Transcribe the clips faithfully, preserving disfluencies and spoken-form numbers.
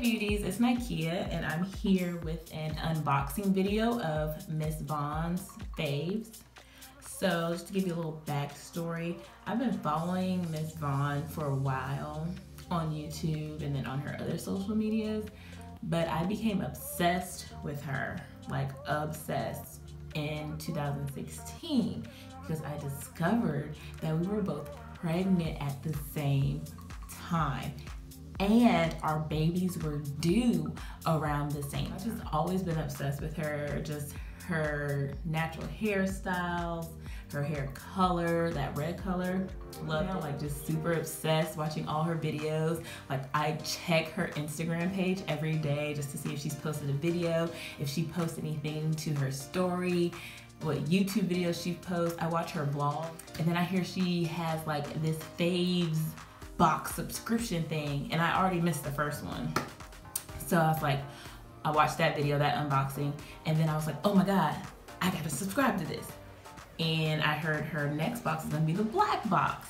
beauties, it's Nikea and I'm here with an unboxing video of Miss Vaughn's faves. So just to give you a little backstory, I've been following Miss Vaughn for a while on YouTube and then on her other social medias, but I became obsessed with her, like obsessed, in two thousand sixteen because I discovered that we were both pregnant at the same time. And our babies were due around the same. I've just always been obsessed with her, just her natural hairstyles, her hair color, that red color. Love it. Like, just super obsessed watching all her videos. Like, I check her Instagram page every day just to see if she's posted a video, if she posts anything to her story, what YouTube videos she posts. I watch her vlog. And then I hear she has like this faves box subscription thing, and I already missed the first one. So I was like, I watched that video, that unboxing, and then I was like, oh my God, I gotta subscribe to this. And I heard her next box is gonna be the black box.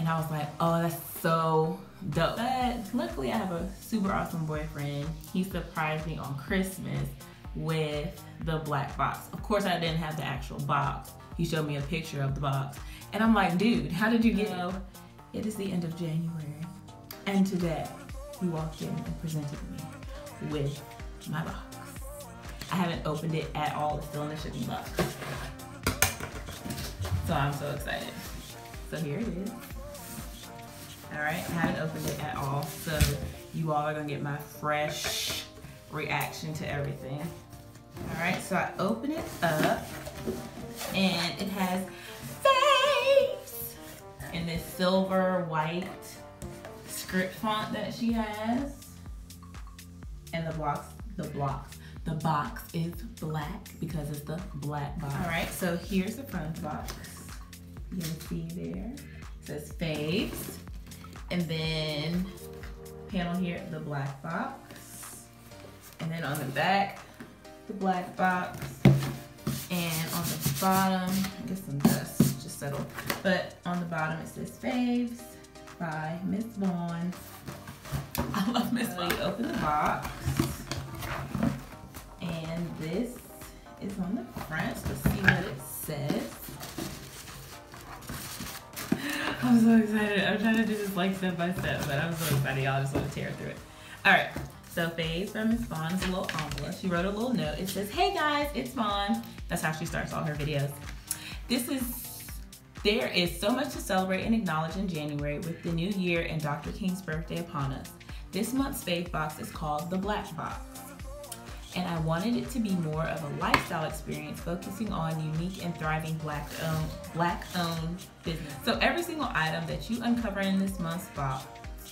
And I was like, oh, that's so dope. But luckily I have a super awesome boyfriend. He surprised me on Christmas with the black box. Of course I didn't have the actual box. He showed me a picture of the box. And I'm like, dude, how did you get it? It is the end of January, and today he walked in and presented me with my box. I haven't opened it at all, it's still in the shipping box. So I'm so excited. So here it is. All right, I haven't opened it at all, so you all are gonna get my fresh reaction to everything. All right, so I open it up, and it has in this silver white script font that she has, and the box, the box, the box is black because it's the black box. All right, so here's the front box. You can see there it says faves, and then panel here the black box, and then on the back the black box, and on the bottom I guess some dust. Settle. But on the bottom it says faves by Miss Vaughn. I love Miss Vaughn. So you open the box, and this is on the front. Let's see what it says. I'm so excited. I'm trying to do this like step by step, but I'm so excited. Y'all just want to tear through it. All right. So faves from Miss Vaughn is a little envelope. She wrote a little note. It says, "Hey guys, it's Vaughn." That's how she starts all her videos. This is. There is so much to celebrate and acknowledge in January with the new year and Doctor King's birthday upon us. This month's fave box is called the Black Box. And I wanted it to be more of a lifestyle experience focusing on unique and thriving black-owned black-owned business. So every single item that you uncover in this month's box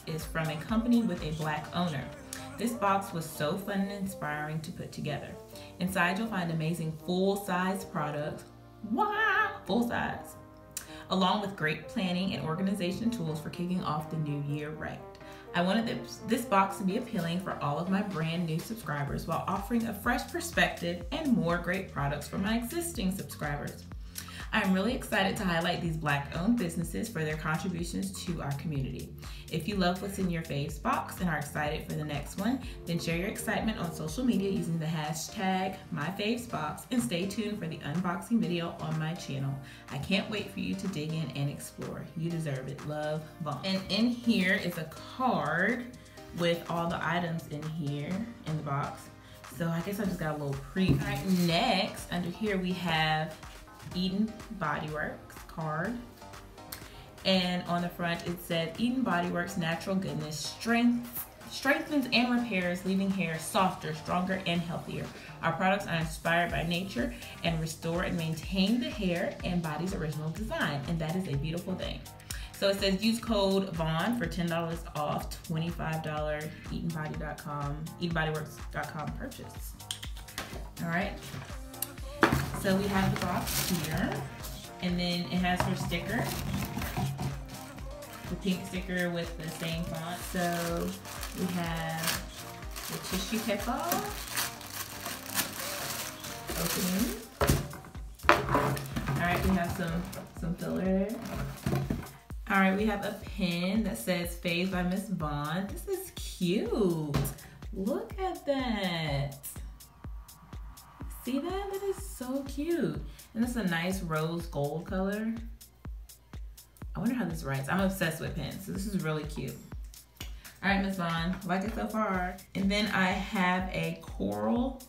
is from a company with a black owner. This box was so fun and inspiring to put together. Inside you'll find amazing full-size products. Wow! Full-size. Along with great planning and organization tools for kicking off the new year right. I wanted this, this box to be appealing for all of my brand new subscribers while offering a fresh perspective and more great products for my existing subscribers. I'm really excited to highlight these black-owned businesses for their contributions to our community. If you love what's in your faves box and are excited for the next one, then share your excitement on social media using the hashtag MyFavesBox and stay tuned for the unboxing video on my channel. I can't wait for you to dig in and explore. You deserve it. Love, Vaughn. And in here is a card with all the items in here in the box. So I guess I just got a little preview. All right, next, under here we have Eden Body Works card, and on the front it said Eden Body Works natural goodness strength strengthens and repairs, leaving hair softer, stronger, and healthier. Our products are inspired by nature and restore and maintain the hair and body's original design, and that is a beautiful thing. So it says use code Vaughn for ten dollars off twenty-five dollar Eden Body dot com Eden Body Works dot com purchase. All right. So we have the box here, and then it has her sticker, the pink sticker with the same font. So we have the tissue paper, opening. All right, we have some, some filler there. All right, we have a pen that says Faves by Miss Vaughn. This is cute. Look at that. See that? That is so cute. And this is a nice rose gold color. I wonder how this writes. I'm obsessed with pens, so this is really cute. All right, Miss Vaughn, like it so far. And then I have a Coral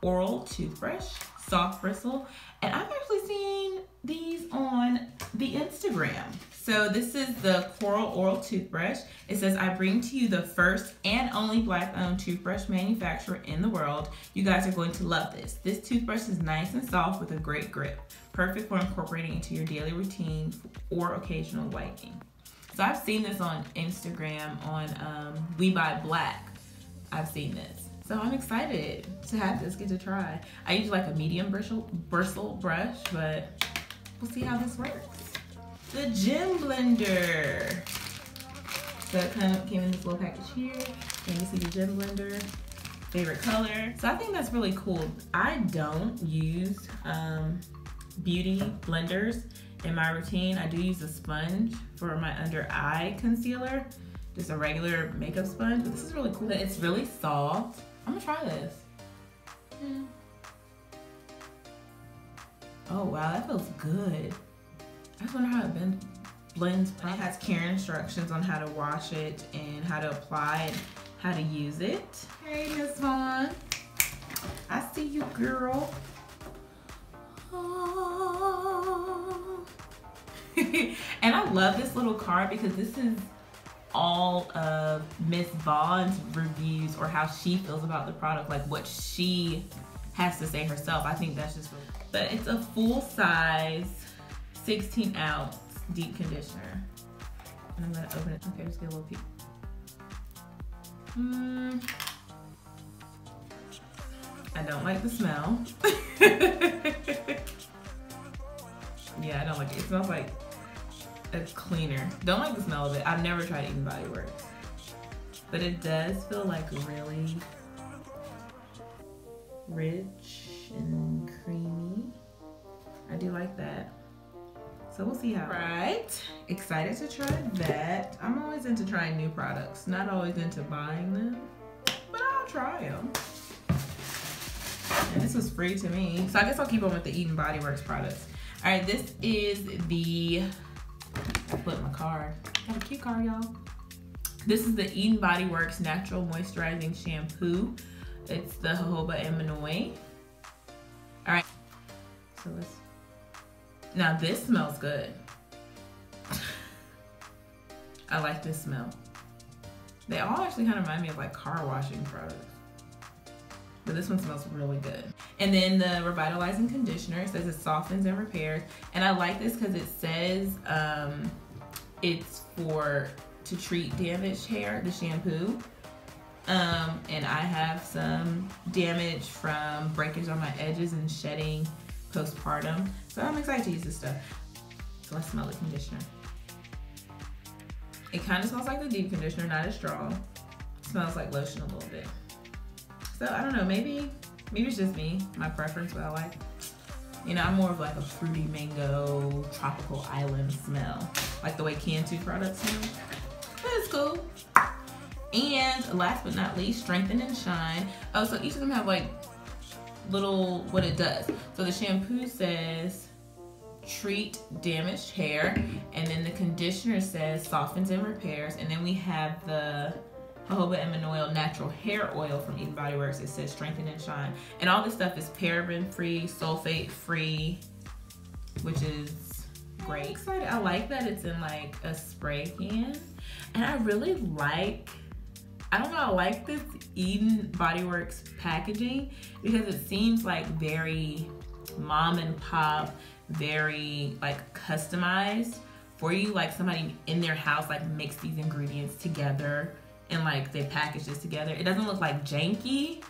Oral toothbrush, soft bristle. And I've actually seen these on the Instagram. So this is the Coral Oral toothbrush. It says, I bring to you the first and only Black-owned toothbrush manufacturer in the world. You guys are going to love this. This toothbrush is nice and soft with a great grip. Perfect for incorporating into your daily routine or occasional wiping. So I've seen this on Instagram, on um, We Buy Black. I've seen this. So I'm excited to have this, get to try. I use like a medium bristle, bristle brush, but we'll see how this works. The Jem Blender. So it kind of came in this little package here. And you see the Jem Blender, favorite color. So I think that's really cool. I don't use um, beauty blenders in my routine. I do use a sponge for my under eye concealer, just a regular makeup sponge, but this is really cool. It's really soft. I'm gonna try this. Mm. Oh wow, that feels good. I just wonder how it bends, blends. It has care instructions on how to wash it and how to apply it, how to use it. Hey, Miss Vaughn. I see you, girl. Oh. And I love this little card because this is all of Miss Vaughn's reviews or how she feels about the product, like what she has to say herself. I think that's just really cool. But it's a full size sixteen ounce deep conditioner. And I'm gonna open it. Okay, just get a little peek. Mm. I don't like the smell. Yeah, I don't like it. It smells like a cleaner. Don't like the smell of it. I've never tried Eden Body Works. But it does feel like really rich and creamy. I do like that. So we'll see how. Right. Excited to try that. I'm always into trying new products. Not always into buying them, but I'll try them. And this was free to me. So I guess I'll keep on with the Eden Body Works products. All right, this is the, I flipped my card. I have a cute card, y'all. This is the Eden Body Works Natural Moisturizing Shampoo. It's the jojoba and manoi. All right, so let's, now this smells good. I like this smell. They all actually kind of remind me of like car washing products. But this one smells really good. And then the revitalizing conditioner says it softens and repairs. And I like this because it says um, it's for to treat damaged hair, the shampoo. Um, and I have some damage from breakage on my edges and shedding postpartum. So I'm excited to use this stuff. So let's smell the conditioner. It kind of smells like the deep conditioner, not as strong. It smells like lotion a little bit. So I don't know, maybe maybe it's just me, my preference, what I like. You know, I'm more of like a fruity mango, tropical island smell, like the way Cantu products smell. But it's cool. And last but not least, Strengthen and Shine. Oh, so each of them have like little, what it does. So the shampoo says, treat damaged hair. And then the conditioner says, softens and repairs. And then we have the jojoba and manoi natural hair oil from Eden Body Works. It says strengthen and shine. And all this stuff is paraben free, sulfate free, which is great. I'm excited. I like that it's in like a spray can. And I really like, I don't know, I like this Eden Body Works packaging because it seems like very mom and pop, very like customized for you. Like somebody in their house like mix these ingredients together and like they package this together. It doesn't look like janky,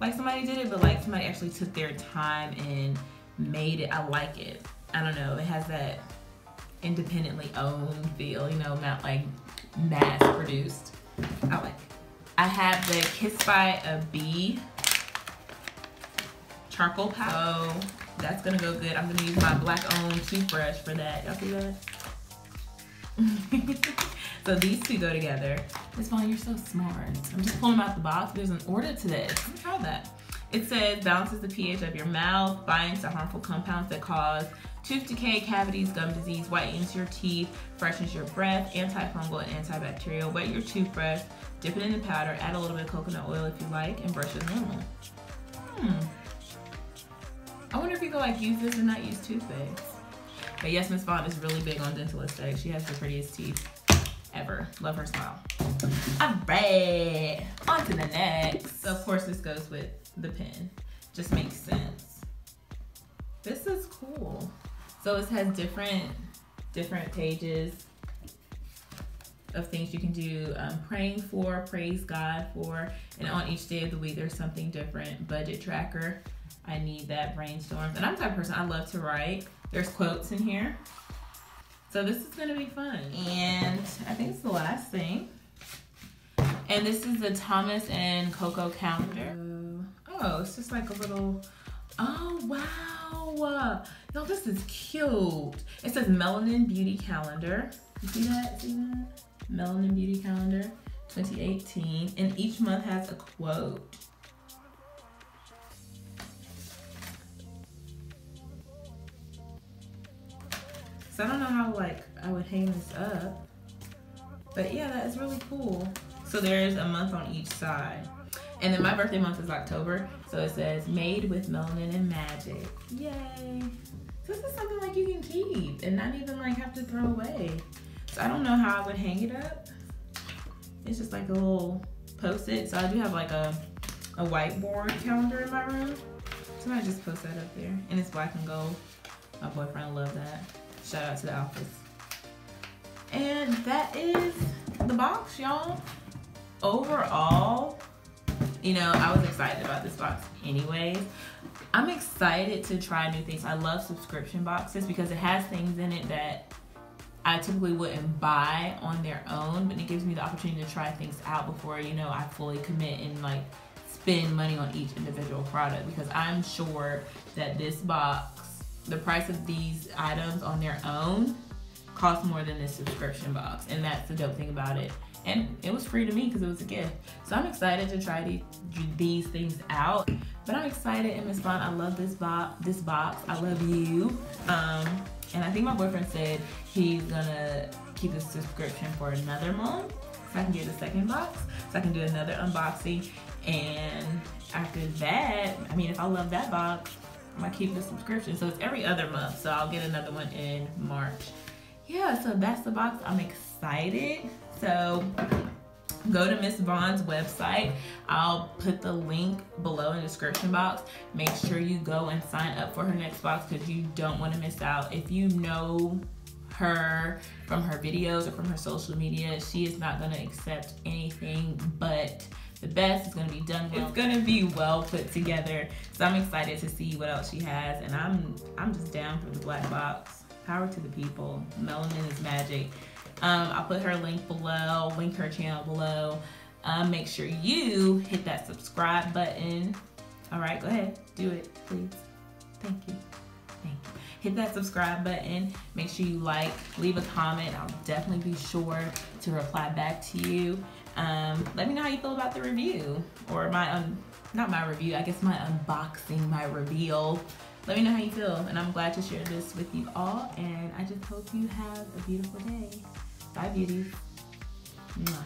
like somebody did it, but like somebody actually took their time and made it. I like it. I don't know, it has that independently owned feel, you know, not like mass produced. I like it. I have the Kiss by a Bee charcoal powder. Oh, that's gonna go good. I'm gonna use my black owned toothbrush for that. Y'all see that? So these two go together. Miss Vaughn, you're so smart. I'm just pulling them out the box. There's an order to this. Let me try that. It says balances the pH of your mouth, binds to harmful compounds that cause tooth decay, cavities, gum disease, whitens your teeth, freshens your breath, antifungal and antibacterial. Wet your toothbrush, dip it in the powder, add a little bit of coconut oil if you like, and brush as normal. Hmm. I wonder if you go like use this and not use toothpaste. But yes, Miss Vaughn is really big on dental aesthetics. She has the prettiest teeth ever. Love her smile. All right, on to the next. So of course this goes with the pen. Just makes sense. This is cool. So it has different, different pages of things you can do, um, praying for, praise God for, and on each day of the week there's something different. Budget tracker, I need that, brainstorms. And I'm the type of person, I love to write. There's quotes in here. So this is gonna be fun. And I think it's the last thing. And this is the Thomas and Coco calendar. Oh, it's just like a little, oh wow. Y'all, this is cute. It says Melanin Beauty Calendar. You see that, see that? Melanin Beauty Calendar twenty eighteen. And each month has a quote. So I don't know how like I would hang this up, but yeah, that is really cool. So there's a month on each side. And then my birthday month is October, so it says made with melanin and magic. Yay. So this is something like you can keep and not even like have to throw away. So I don't know how I would hang it up. It's just like a little post-it. So I do have like a, a whiteboard calendar in my room. So I just post that up there. And it's black and gold. My boyfriend loved that. Shout out to the office. And that is the box, y'all. Overall, you know, I was excited about this box anyways. I'm excited to try new things. I love subscription boxes because it has things in it that I typically wouldn't buy on their own, but it gives me the opportunity to try things out before, you know, I fully commit and like spend money on each individual product, because I'm sure that this box, the price of these items on their own cost more than this subscription box. And that's the dope thing about it. And it was free to me because it was a gift. So I'm excited to try these, these things out. But I'm excited, and Miss Vaughn, I love this, bo this box. I love you. Um, and I think my boyfriend said he's gonna keep the subscription for another month so I can get a second box, so I can do another unboxing. And after that, I mean, if I love that box, I'm gonna keep the subscription. So it's every other month, so I'll get another one in March. Yeah, so that's the box. I'm excited. So go to Miss Vaughn's website. I'll put the link below in the description box. Make sure you go and sign up for her next box because you don't want to miss out. If you know her from her videos or from her social media, she is not going to accept anything but the best. Is gonna be done well. It's gonna be well put together. So I'm excited to see what else she has, and I'm I'm just down for the black box. Power to the people. Melanin is magic. Um, I'll put her link below. Link her channel below. Um, make sure you hit that subscribe button. All right, go ahead, do it, please. Thank you. Thank you. Hit that subscribe button. Make sure you like. Leave a comment. I'll definitely be sure to reply back to you. Um, let me know how you feel about the review, or my, um, not my review, I guess my unboxing, my reveal. Let me know how you feel, and I'm glad to share this with you all, and I just hope you have a beautiful day. Bye, beauties. Mwah.